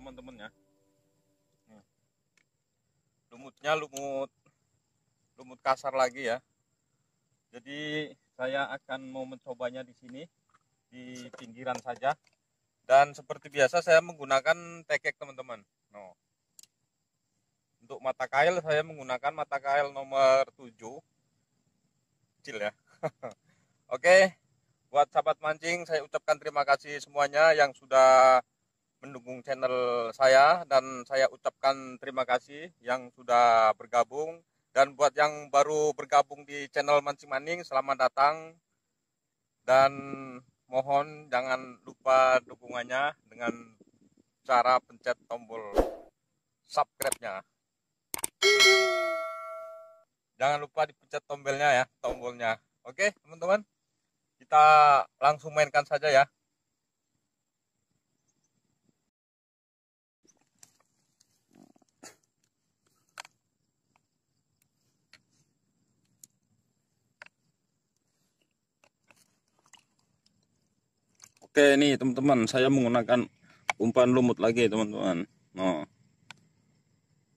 teman-teman ya. Lumutnya lumut kasar lagi ya. Jadi saya akan mau mencobanya di sini, di pinggiran saja. Dan seperti biasa saya menggunakan tekek teman-teman. No. Untuk mata kail saya menggunakan mata kail nomor 7. Kecil ya. Oke, buat sahabat mancing saya ucapkan terima kasih semuanya yang sudah mendukung channel saya, dan saya ucapkan terima kasih yang sudah bergabung, dan buat yang baru bergabung di channel Mancing Maning selamat datang, dan mohon jangan lupa dukungannya dengan cara pencet tombol subscribe-nya. Jangan lupa dipencet tombolnya ya, tombolnya. Oke teman-teman, kita langsung mainkan saja ya. Oke nih teman-teman, saya menggunakan umpan lumut lagi teman-teman. Nah,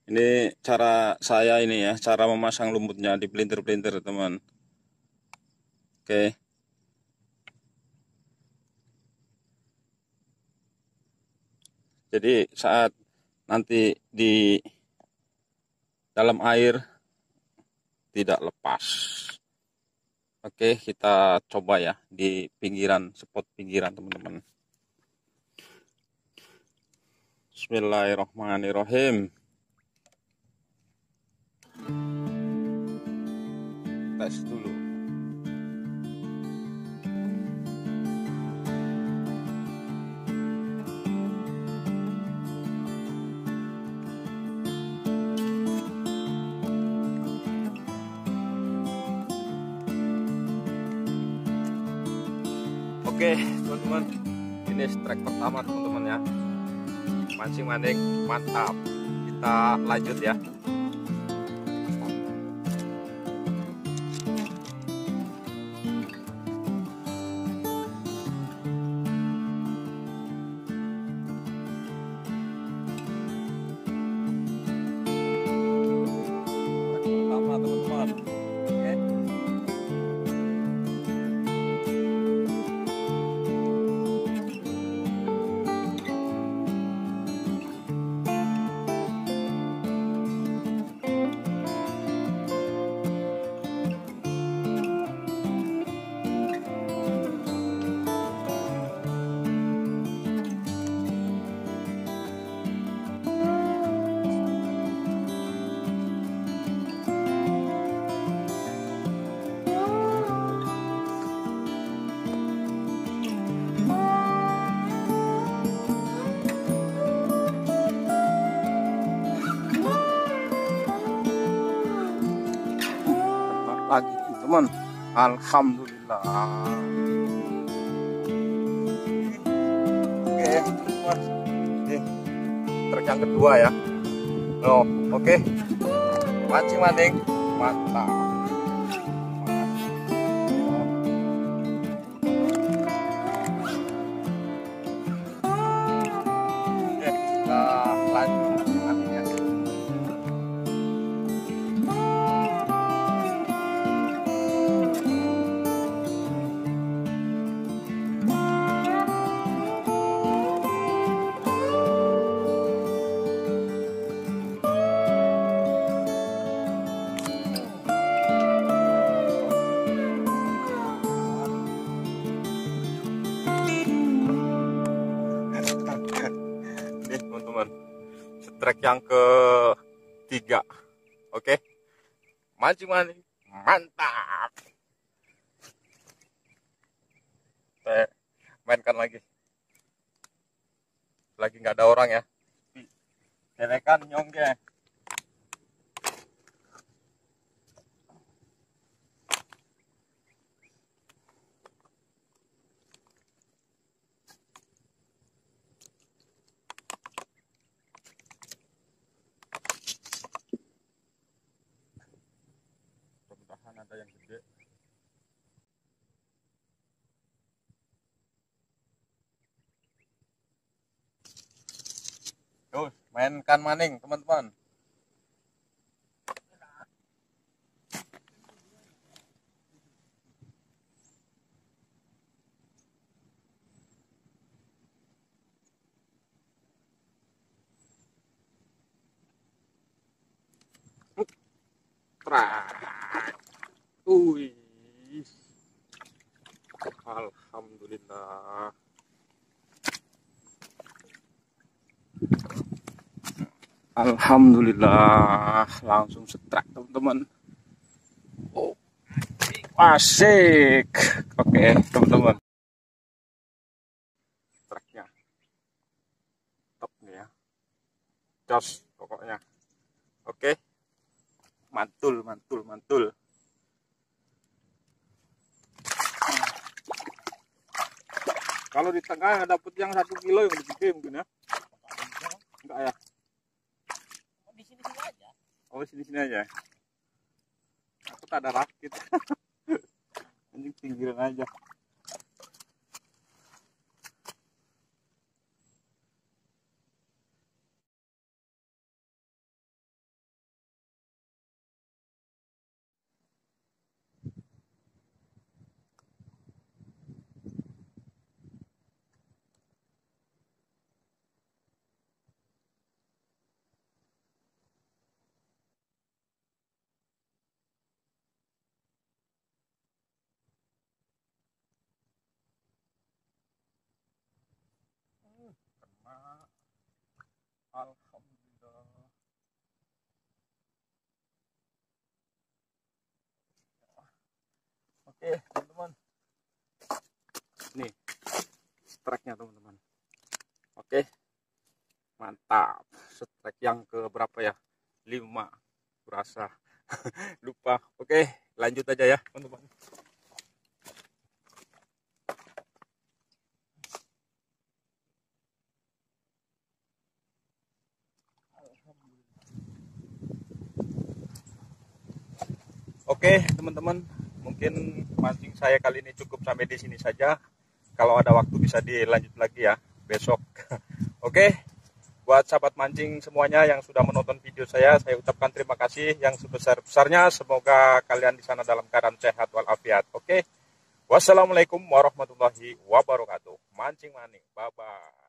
ini cara saya ini ya, cara memasang lumutnya di pelintir-pelintir teman. Oke. Jadi saat nanti di dalam air tidak lepas. Oke, kita coba ya di pinggiran, spot pinggiran teman-teman. Bismillahirrahmanirrahim. Tes dulu. Oke teman-teman, ini strike pertama teman-teman ya, mancing maning mantap. Kita lanjut ya. Lagi teman, alhamdulillah. Oke teman, ini trek yang kedua ya. Loh, oke, mancing maning mantap. Oke, kita lanjut. Trek yang ketiga. Oke, mancing maning mantap. Saya mainkan lagi nggak ada orang ya. Terekan nyongge. Ada yang gede. Yo, mainkan maning, teman-teman. Uih. Alhamdulillah. Alhamdulillah, langsung setrak, teman-teman. Oh, asik. Oke, teman-teman. Setraknya top nih ya. Jos pokoknya. Oke. Mantul, mantul, mantul. Kalau di tengah dapat yang 1 kilo yang gede mungkin ya? Enggak ya? Oh, di sini-sini aja. Oh, di sini-sini aja. Aku tak ada rakit. Anjing pinggiran aja. Alhamdulillah. Oke, teman-teman. Nih strike-nya, teman-teman. Oke. Mantap. Strike yang ke berapa ya? 5. Kurasa. Lupa. Oke, lanjut aja ya, teman-teman. Oke, teman-teman, mungkin mancing saya kali ini cukup sampai di sini saja. Kalau ada waktu bisa dilanjut lagi ya besok. Oke, buat sahabat mancing semuanya yang sudah menonton video saya ucapkan terima kasih yang sebesar-besarnya. Semoga kalian di sana dalam keadaan sehat walafiat. Oke, wassalamualaikum warahmatullahi wabarakatuh. Mancing maning, bye-bye.